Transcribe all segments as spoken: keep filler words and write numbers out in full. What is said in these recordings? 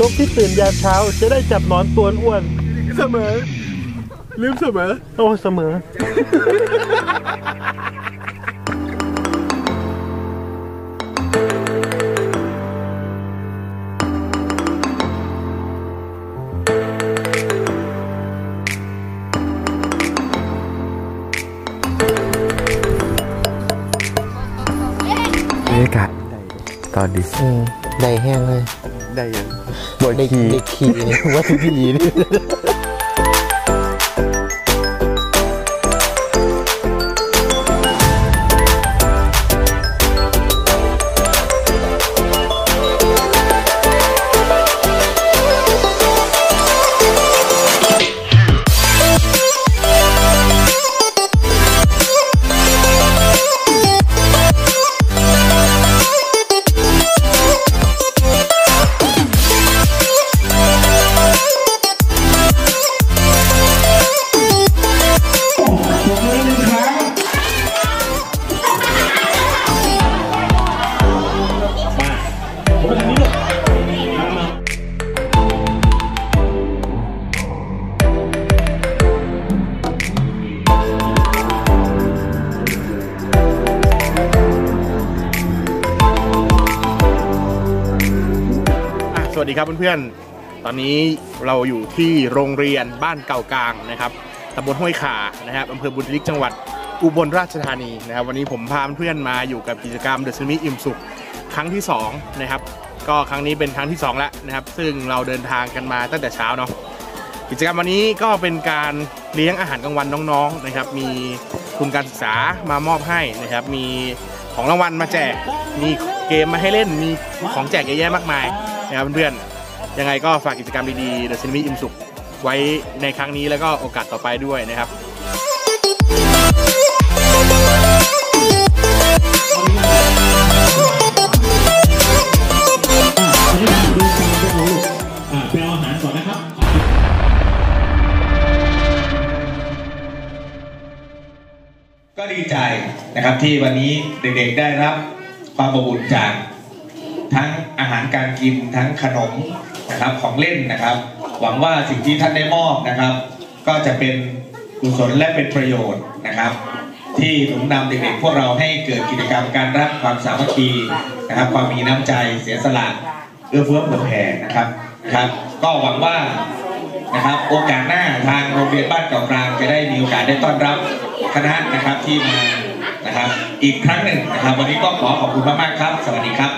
นกที่ตื่นยามเช้าจะได้จับหนอนตัวอ้วนเสมอลืมเสมอโอ้เสมออากาศตอนดิได้แห้งเลยได้ยังบดได้ขี้ได้ขี้ว่าที่พี่ลีนี่สวัสดีครับเพื่อนๆตอนนี้เราอยู่ที่โรงเรียนบ้านเก่ากลางนะครับตำบลห้วยขานะครับอำเภอบุญลิกจังหวัดอุบลราชธานีนะครับวันนี้ผมพาเพื่อนๆมาอยู่กับกิจกรรมเดอะซูมิอิ่มสุขครั้งที่สองนะครับก็ครั้งนี้เป็นครั้งที่สองแล้วนะครับซึ่งเราเดินทางกันมาตั้งแต่เช้าเนาะกิจกรรมวันนี้ก็เป็นการเลี้ยงอาหารกลางวันน้องๆนะครับมีทุนการศึกษามามอบให้นะครับมีของรางวัลมาแจกมีเกมมาให้เล่นมีของแจกเยอะแยะมากมายนะครับเพื่อนๆยังไงก็ฝากกิจกรรมดีๆเดอะซูมิอิ่มสุขไว้ในครั้งนี้แล้วก็โอกาสต่อไปด้วยนะครับก็ดีใจนะครับที่วันนี้เด็กๆได้รับความอบอุ่นจากทั้งอาหารการกินทั้งขนมนะครับของเล่นนะครับหวังว่าสิ่งที่ท่านได้มอบนะครับก็จะเป็นกุศลและเป็นประโยชน์นะครับที่หนุนนำเด็กๆพวกเราให้เกิดกิจกรรมการรักความสามัคคีนะครับความมีน้ำใจเสียสละเอื้อเฟื้อเผื่อแผ่นะครับนะครับก็หวังว่านะครับโอกาสหน้าทางโรงเรียนบ้านเก่ากลางจะได้มีโอกาสได้ต้อนรับคณะนะครับที่มานะครับอีกครั้งหนึ่งนะครับวันนี้ก็ขอขอบคุณมากๆครับสวัสดีครับ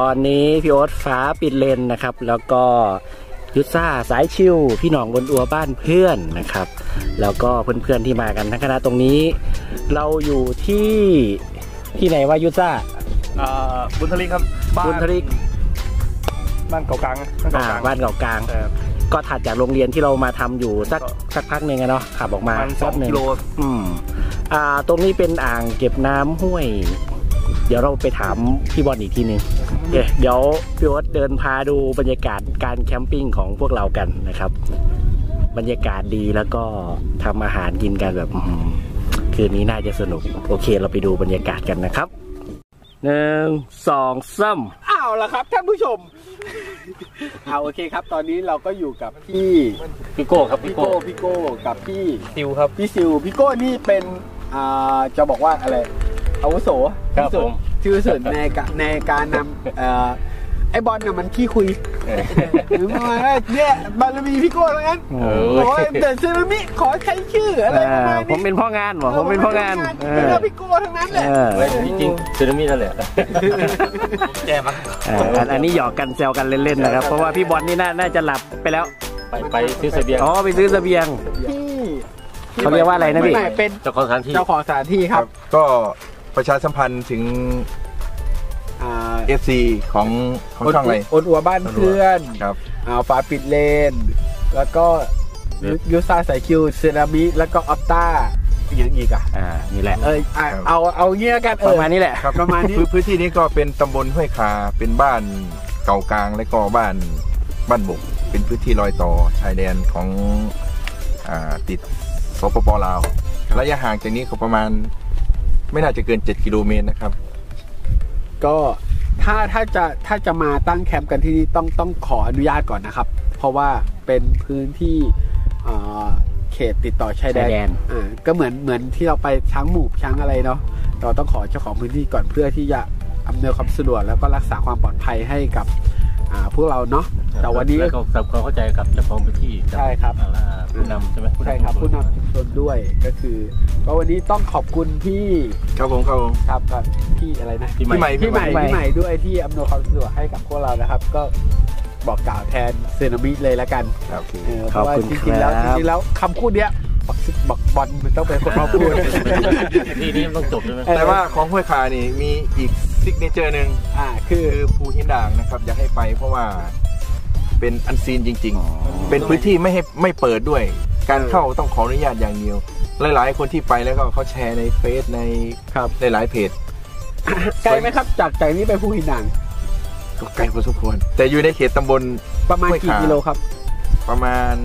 ตอนนี้พี่โอ๊ตฟ้าปิดเลนนะครับแล้วก็ยุทธซ่าสายชิวพี่หน่องบนอัวบ้านเพื่อนนะครับแล้วก็เพื่อนๆที่มากันทั้งคณะตรงนี้เราอยู่ที่ที่ไหนวะยุทธซ่าบุญทริกครับบุญทริกบ้านเก่ากลางบ้านเก่ากลางก็ถัดจากโรงเรียนที่เรามาทำอยู่สักสักพักหนึ่งนะเนาะขับออกมาสักหนึ่งกิโลอืมอ่าตรงนี้เป็นอ่างเก็บน้ำห้วยเดี๋ยวเราไปถามพี่บอลอีกทีนึงเดี๋ยวพี่โอ๊ตเดินพาดูบรรยากาศการแคมปิ้งของพวกเรากันนะครับบรรยากาศดีแล้วก็ทำอาหารกินกันแบบคืนนี้น่าจะสนุกโอเคเราไปดูบรรยากาศกันนะครับหนึ่งสองสามอ้าวล่ะครับท่านผู้ชมเอาโอเคครับตอนนี้เราก็อยู่กับพี่พี่โก้ครับพี่โก้พี่โก้กับพี่ซิวครับพี่ซิวพี่โก้นี่เป็นอ่าจะบอกว่าอะไรอาวุโสครับผมชื่อสุดในการในการนำเอ่อไอบอลเนี่ยมันขี้คุยหรือมาเนี่ยบารมีพี่โก้แล้วกันขอเดินซื้อมิขอใช้ชื่ออะไรประมาณนี้ผมเป็นพ่องานหรอผมเป็นพ่องานเป็นพี่โก้ทั้งนั้นแหละจริงๆซื้อมินั่นแหละแย่มากอันนี้หยอกกันแซวกันเล่นๆนะครับเพราะว่าพี่บอลนี่น่าจะหลับไปแล้วไปไปซื้อเสบียงอ๋อไปซื้อเสบียงเขาเรียกว่าอะไรนะพี่เป็นเจ้าของสถานที่เจ้าของสถานที่ครับก็ประชาสัมพันธ์ถึงเอฟซีของของช่องอะไรอดอัวบ้านเพื่อนครับฝาปิดเลนแล้วก็ยูซ่าสายคิวเซรามิแล้วก็ออฟต้าอย่างอีกอ่ะนี่แหละเออเอาเอาเงี้ยกันประมาณนี้แหละประมาณนี้พื้นที่นี้ก็เป็นตำบลห้วยคาเป็นบ้านเก่ากลางและก็บ้านบ้านบกเป็นพื้นที่รอยต่อชายแดนของติดสปปลาวระยะห่างจากนี้ก็ประมาณไม่น่าจะเกินเจ็ดกิโลเมตรนะครับก็ถ้าถ้าจะถ้าจะมาตั้งแคมป์กันที่นี่ต้องต้องขออนุญาตก่อนนะครับเพราะว่าเป็นพื้นที่เขตติดต่อชายแดนก็เหมือนเหมือนที่เราไปช้างหมู่ช้างอะไรเนาะเราต้องขอเจ้าของพื้นที่ก่อนเพื่อที่จะอำนวยความสะดวกแล้วก็รักษาความปลอดภัยให้กับพวกเราเนาะแต่วันนี้ก็ทำความเข้าใจกับเจ้าของพื้นที่ใช่ครับผู้นำใช่ไหมใช่ครับผู้นำชุมชนด้วยก็คือก็วันนี้ต้องขอบคุณพี่ครับผมครับผมครับครับพี่อะไรนะพี่ใหม่พี่ใหม่พี่ใหม่ด้วยที่อำนวยความสะดวกให้กับพวกเรานะครับก็บอกกล่าวแทนเซนามิเลยละกันเพราะว่าจริงๆแล้วจริงๆแล้วคำพูดเนี้ยบอกซึกบอกบอลมันต้องเป็นคนมาพูดทีนี้มันต้องจบใช่ไหมแต่ว่าของห้วยคานี่มีอีกซิกเนเจอร์หนึ่งอ่าคือภูหินด่างนะครับอยากให้ไปเพราะว่าเป็นอันซีนจริงๆเป็นพื้นที่ไม่ให้ไม่เปิดด้วยการเข้าต้องขออนุญาตอย่างเดียวหลายๆคนที่ไปแล้วก็เขาแชร์ในเฟซในครับหลายๆเพจไกลไหมครับจากจากนี้ไปภูหินด่างก็ไกลพอสมควรแต่อยู่ในเขตตำบลประมาณกี่กิโลครับประมาณ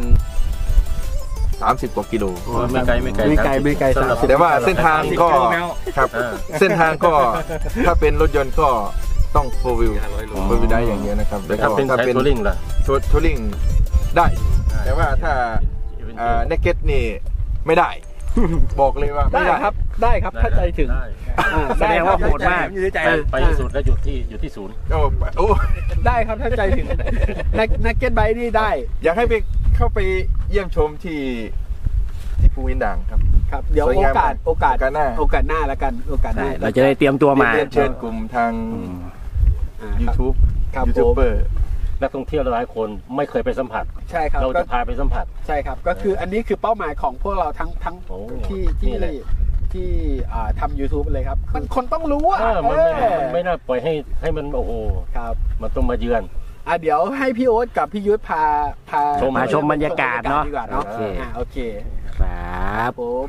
สามสิบกว่ากิโลไม่ไกลไม่ไกลไม่ไกลไม่ไกลแต่ว่าเส้นทางก็ครับเส้นทางก็ถ้าเป็นรถยนต์ก็ต้องโฟล์วิวโฟล์วิวได้อย่างเงี้ยนะครับแต่ถ้าเป็นทัวริงล่ะทัวริงได้แต่ว่าถ้าเนกเก็ตนี่ไม่ได้บอกเลยว่าไม่ได้ครับได้ครับถ้าใจถึงแสดงว่าโหดมากไปสุดแล้วหยุดที่หยุดที่ศูนย์โอ้ได้ครับถ้าใจถึงเนกเก็ตไบค์นี่ได้อยากให้ไปเข้าไปเยี่ยมชมที่ที่ภูหินด่างครับครับเดี๋ยวโอกาสโอกาสหน้าโอกาสหน้าแล้วกันโอกาสหน้าเราจะได้เตรียมตัวมาเชิญกลุ่มทางยูทูบยูทูบเบอร์นักท่องเที่ยวหลายคนไม่เคยไปสัมผัสใช่ครับเราจะพาไปสัมผัสใช่ครับก็คืออันนี้คือเป้าหมายของพวกเราทั้งทั้งที่ที่ที่ทำ YouTube เลยครับมันคนต้องรู้อ่ะมันไม่น่าปล่อยให้ให้มันโอ้โหครับมันต้องมาเยือนอ่ะเดี๋ยวให้พี่โอ๊ตกับพี่ยุทธพาพามาชมบรรยากาศเนาะโอเคครับผม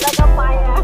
แล้วก็ไปอ่ะ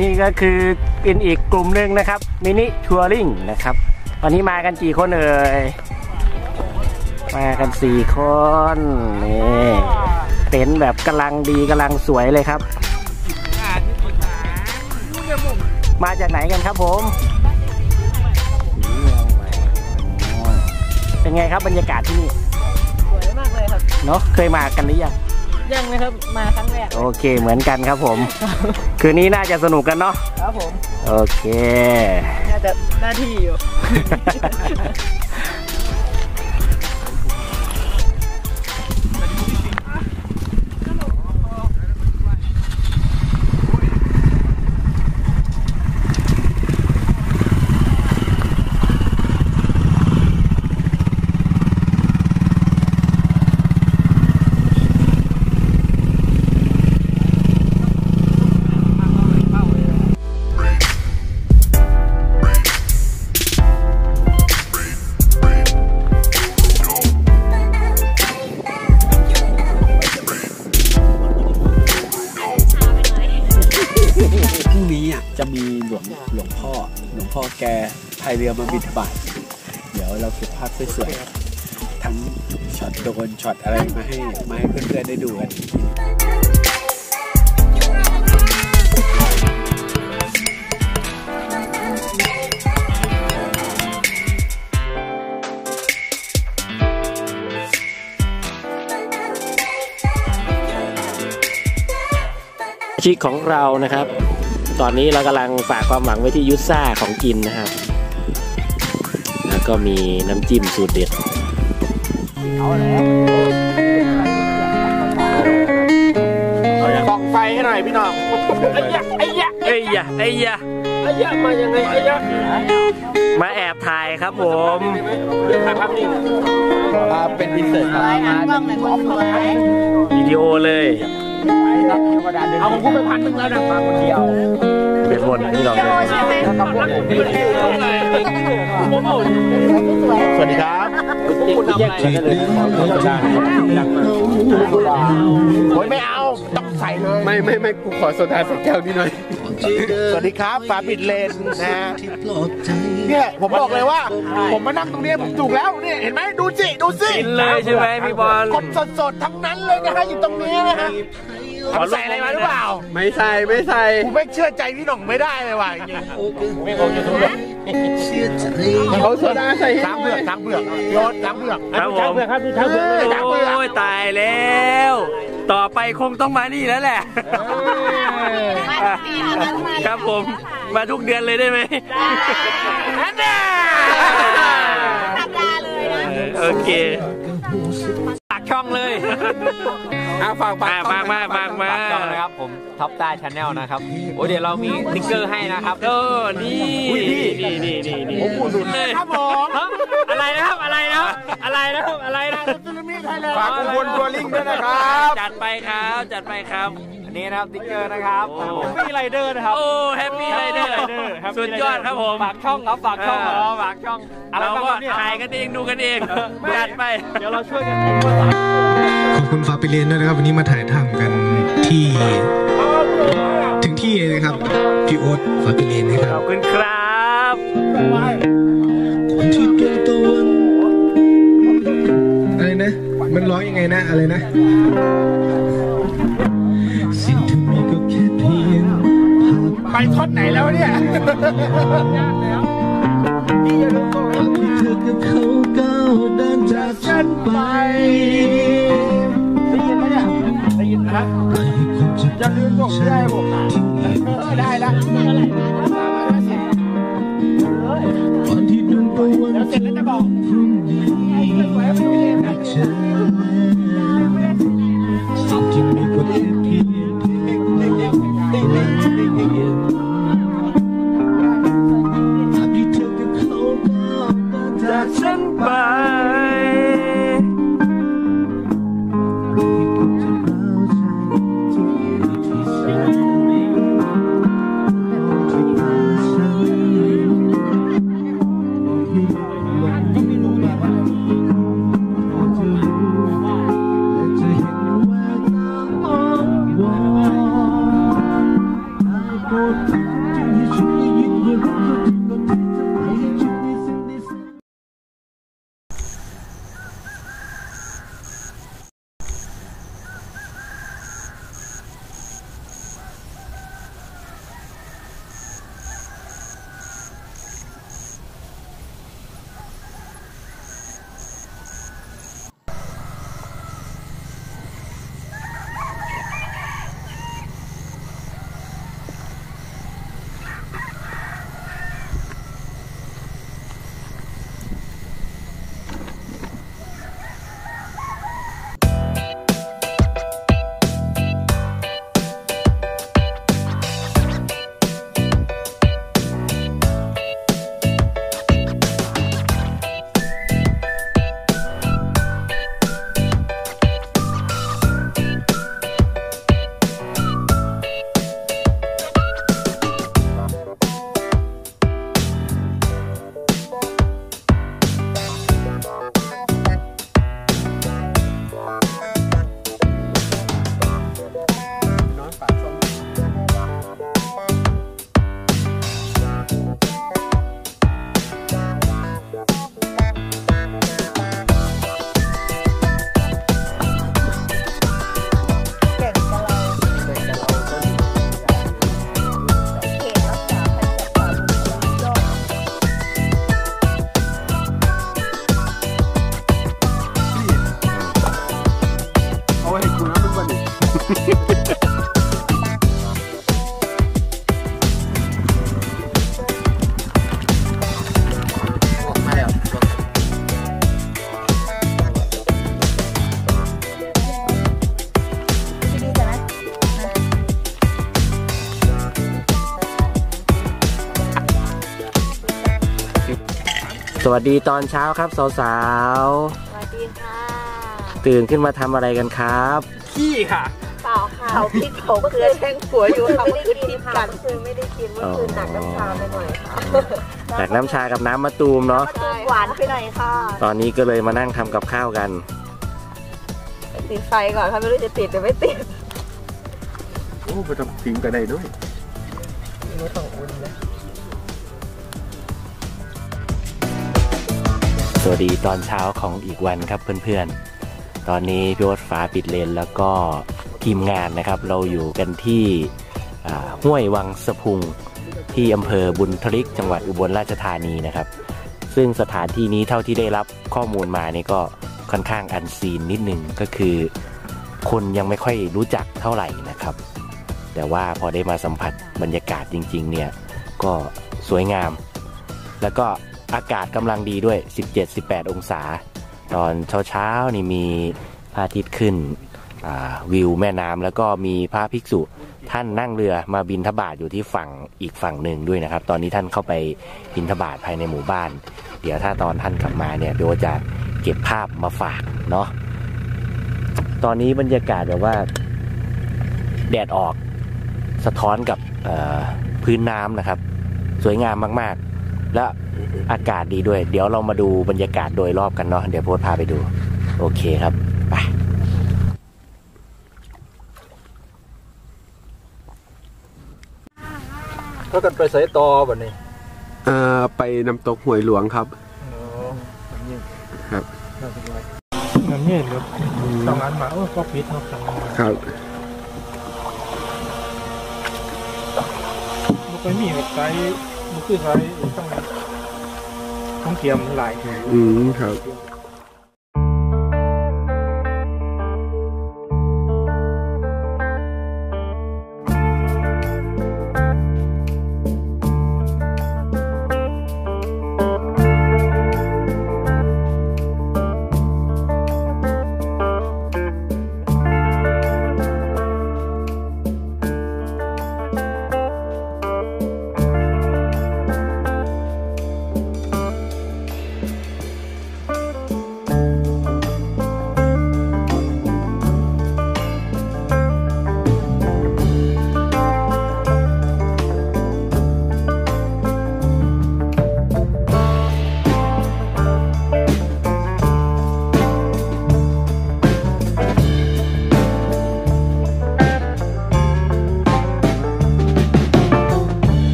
นี่ก็คือเป็นอีกกลุ่มหนึ่งนะครับมินิทัวริงนะครับวันนี้มากันกี่คนเอ่ยมากันสี่คนนี่เต็นท์แบบกำลังดีกำลังสวยเลยครับ มาจากไหนกันครับผมเป็นไงครับบรรยากาศที่นี่สวยมากเลยครับเนาะเคยมากันหรือยังยังนะครับมาครั้งแรกโอเคเหมือนกันครับผมคืนนี้น่าจะสนุกกันเนาะครับผมโอเคน่าจะหน้าที่อยู่จะมีหลวงหลวงพ่อหลวงพ่อแกพายเรือมาบิณฑบาตเดี๋ยวเราเก็บภาพสวยๆทั้งช็อตโดนช็อตอะไรมาให้มาให้เพื่อนๆได้ดูกันชีพของเรานะครับตอนนี้เรากำลังฝากความหวังไว้ที่ยุซ่าของกินนะครับแล้วก็มีน้ำจิ้มสูตรเด็ดเอาแล้วส่องไฟให้หน่อยพี่น้องไอ้ยะไอ้ยะไอ้ยะไอ้ยะไอ้ยะมายังไงไอ้ยะมาแอบถ่ายครับผมถ่ายภาพนิ่งเป็นอินเสิร์ตวิดีโอเลยเอาผมไปพันหนึ่งแล้วนะมาคนเดียวเป็นวนนี่ลองดูสวัสดีครับคุณแยกกันเลยโอ้ยไม่เอาต้องใส่เลยไม่ไม่ไม่กูขอโซดาสักแก้วนิดหน่อยสวัสดีครับฝาบิดเลนนะเนี่ยผมบอกเลยว่าผมมานั่งตรงนี้ผมถูกแล้วเนี่ยเห็นไหมดูสิดูสิกินเลยใช่ไหมพี่บอลคนสดๆทั้งนั้นเลยนะฮะอยู่ตรงนี้นะฮะใส่อะไรมาหรือเปล่าไม่ใส่ไม่ใส่ผมไม่เชื่อใจพี่หน่องไม่ได้เลยว่ะอย่างเงี้ยไม่คงจะถูกเขาโซดาใส่ให้ทั้งเปลือกทั้งเปลือกยอดทั้งเปลือกทั้งเปลือกครับทั้งเปลือกโอ้ยตายแล้วต่อไปคงต้องมานี่แล้วแหละครับผมมาทุกเดือนเลยได้ไหมได้ได้สัปดาห์เลยนะโอเคฝากช่องเลยเอาฝากฝากมากมากมากมากนะครับผมท็อปต้าชาแนลนะครับโอ้เดี๋ยวเรามีติ๊กเกอร์ให้นะครับเออนี่นี่นี่นี่นี่ผมพูดเลยครับผมอะไรนะครับอะไรนะอะไรนะครับอะไรนะฝากคุณทัวริงด้วยนะครับจัดไปครับจัดไปครับนี่นะครับติ๊กเกอร์นะครับแฮปปี้ไรเดอร์นะครับโอ้แฮปปี้ไรเดอร์สุดยอดครับผมฝากช่องครับฝากช่องฝากช่องเราก็ถ่ายกันเองดูกันเองจัดไปเดี๋ยวเราช่วยกันขอบคุณฟ้าไปเรียนด้วยนะครับวันนี้มาถ่ายทำกันที่ถึงที่เลยนะครับพี่โอ๊ตฟ้าไปเรียนนะครับขอบคุณครับคนที่ตัวตนอะไรนะมันร้องยังไงนะอะไรนะไปทอดไหนแล้วเนี่ยเธอกับเขาก้าวเดินจากฉันไปได้ยินไหมเนี่ยได้ยินนะจะลืมผมได้ผมได้ละตอนที่ดวงตะวันเสร็จแล้วจะบอก สวัสดีตอนเช้าครับสาวๆสวัสดีค่ะตื่นขึ้นมาทำอะไรกันครับขี้ค่ะเปล่าค่ะเขาพริกเขาเกลือแช่งผัวอยู่เขาไม่ได้กินค่ะก็คือไม่ได้กินเมื่อคืนหนักน้ำชาไปหน่อยหนักน้ำชากับน้ำมะตูมเนาะหวานไปหน่อยค่ะตอนนี้ก็เลยมานั่งทำกับข้าวกันติดไฟก่อนค่ะไม่รู้จะติดหรือไม่ติดโอ้ไปทำติ่งกันได้ด้วยไม่ต้องอุ่นนะสวัสดีตอนเช้าของอีกวันครับเพื่อนๆตอนนี้พี่โอ๊ตฟ้าปิดเลนแล้วก็ทีมงานนะครับเราอยู่กันที่ห้วยวังสะพุงที่อำเภอบุญทลิกจังหวัดอุบลราชธานีนะครับซึ่งสถานที่นี้เท่าที่ได้รับข้อมูลมานี่ก็ค่อนข้างอันซีนนิดหนึ่งก็คือคนยังไม่ค่อยรู้จักเท่าไหร่นะครับแต่ว่าพอได้มาสัมผัสบรรยากาศจริงๆเนี่ยก็สวยงามแล้วก็อากาศกำลังดีด้วย สิบเจ็ด สิบแปด องศาตอนเช้าๆนี่มีพระอาทิตย์ขึ้นวิวแม่น้ำแล้วก็มีพระภิกษุท่านนั่งเรือมาบิณฑบาตอยู่ที่ฝั่งอีกฝั่งหนึ่งด้วยนะครับตอนนี้ท่านเข้าไปบิณฑบาตภายในหมู่บ้านเดี๋ยวถ้าตอนท่านกลับมาเนี่ยเดี๋ยวจะเก็บภาพมาฝากเนาะตอนนี้บรรยากาศแบบว่าแดดออกสะท้อนกับพื้นน้ำนะครับสวยงามมากๆและอากาศดีด้วยเดี๋ยวเรามาดูบรรยากาศโดยรอบกันเนาะเดี๋ยวโพสพาไปดูโอเคครับไปแล้วกันไปใส่ตอแบบนี้เอ่อไปน้ำตกห้วยหลวงครับอ๋อน้ำเย็นครับน้ำเย็นครับสองอันมาโอ้ก็ปิดเนาะครับมันไปมีแบบไซส์มันคือไซส์ต้องท่องเที่ยวหลายอืมครับ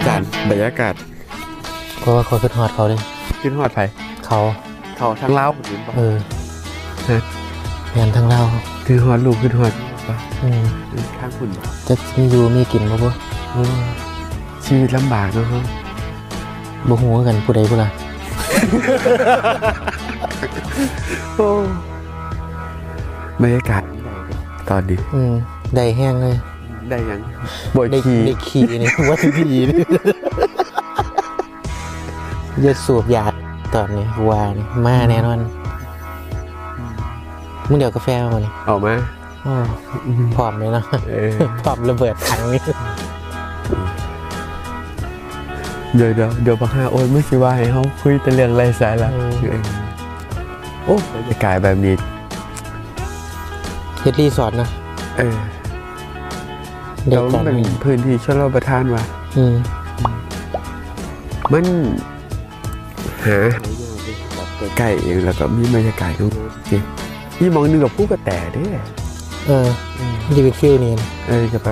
บรรยากาศบรรยากาศเพราะว่าเขาขึ้นหอดเขาเลยขึ้นหอดไผ่เขาเขาทั้งเล่าเออฮะงานทั้งเล่าคือหอดลูกขึ้นหอดป่ะอืมข้างฝุ่นจะมีอยู่มีกินป่ะป่ะชีวิตลำบากด้วยครับบ่หัวกันผู้ใดผู้ละบรรยากาศตอนดีอืมได้แห้งเลยได้ยังบอยคีในคีนี่ว่าที่ดีนี่ยดสูบยาตอนนี้วานมาแน่นอนมึงเดี๋ยวกาแฟมาเลยออกมาพร้อมเลยเนาะพร้อมระเบิดถังนี่เดี๋ยวเดี๋ยวเดี๋ยวพักห้าโอ้ยไม่คิดว่าให้เขาคุยแต่เรื่องไรสาระโอ้บรรยากาศแบบนี้เฮดรีสอร์ทนะเราเป็นพื้นที่ชลประทานว่ะมันหาไก่เองแล้วก็มีบรรยากาศดูสิพี่มองนึงกับผู้กระแตด้วยเออดีเป็นฟิลนี่เออจะไป